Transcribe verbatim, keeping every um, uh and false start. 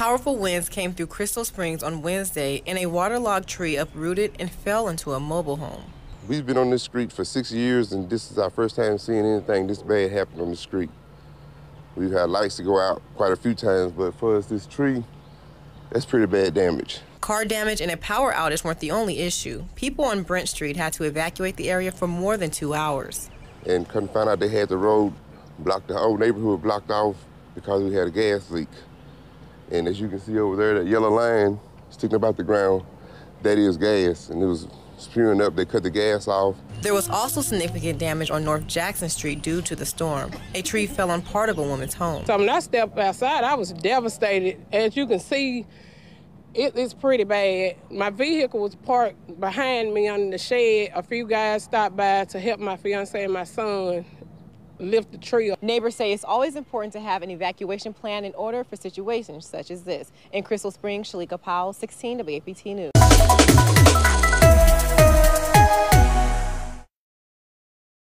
Powerful winds came through Crystal Springs on Wednesday, and a waterlogged tree uprooted and fell into a mobile home. We've been on this street for six years, and this is our first time seeing anything this bad happen on the street. We've had lights to go out quite a few times, but for us, this tree, that's pretty bad damage. Car damage and a power outage weren't the only issue. People on Brent Street had to evacuate the area for more than two hours. And couldn't find out they had the road blocked, the whole neighborhood blocked off because we had a gas leak. And as you can see over there, that yellow line sticking up out the ground, that is gas, and it was spewing up. They cut the gas off. There was also significant damage on North Jackson Street due to the storm. A tree fell on part of a woman's home. So when I stepped outside, I was devastated. As you can see, it is pretty bad. My vehicle was parked behind me under the shed. A few guys stopped by to help my fiance and my son lift the tree up. Neighbors say it's always important to have an evacuation plan in order for situations such as this. In Crystal Springs, Shalika Powell, sixteen W A P T News.